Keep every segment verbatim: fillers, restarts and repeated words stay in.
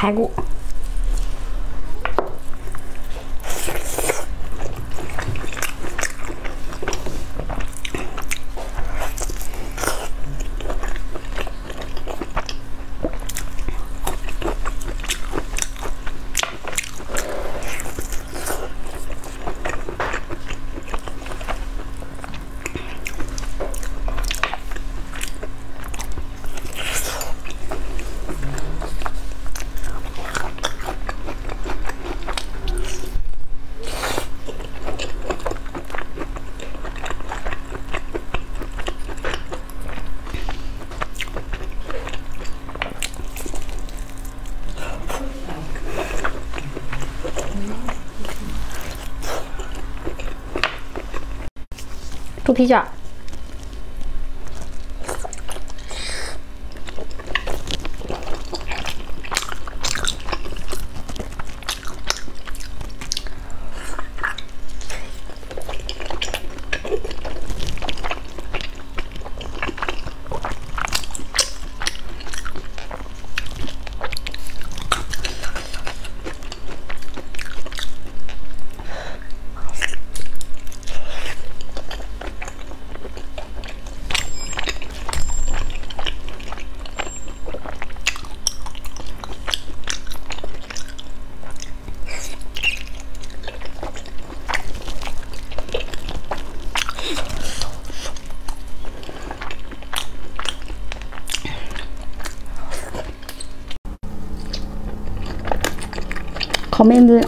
排骨。猪皮饺，烤面筋。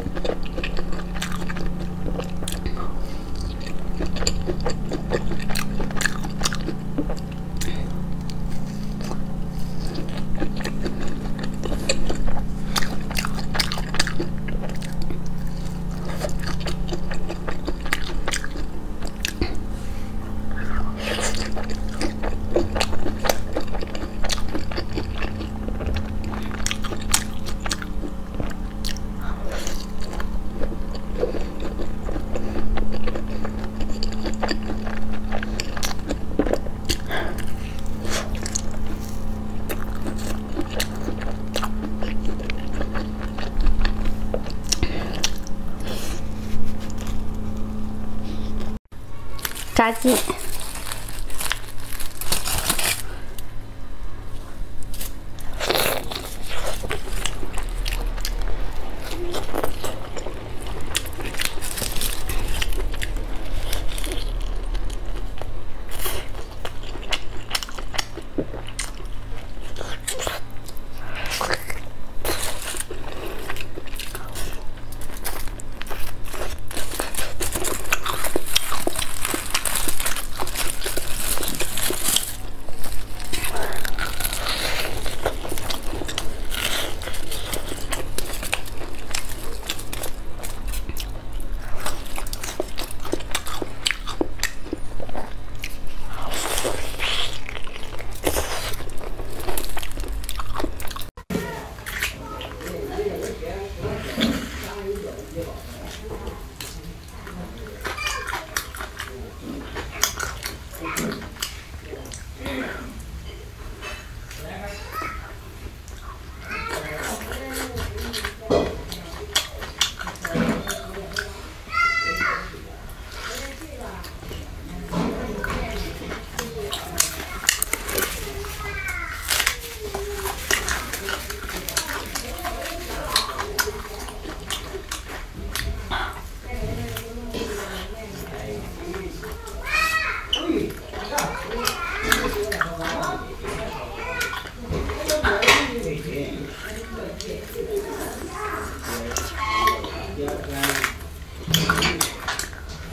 炸鸡。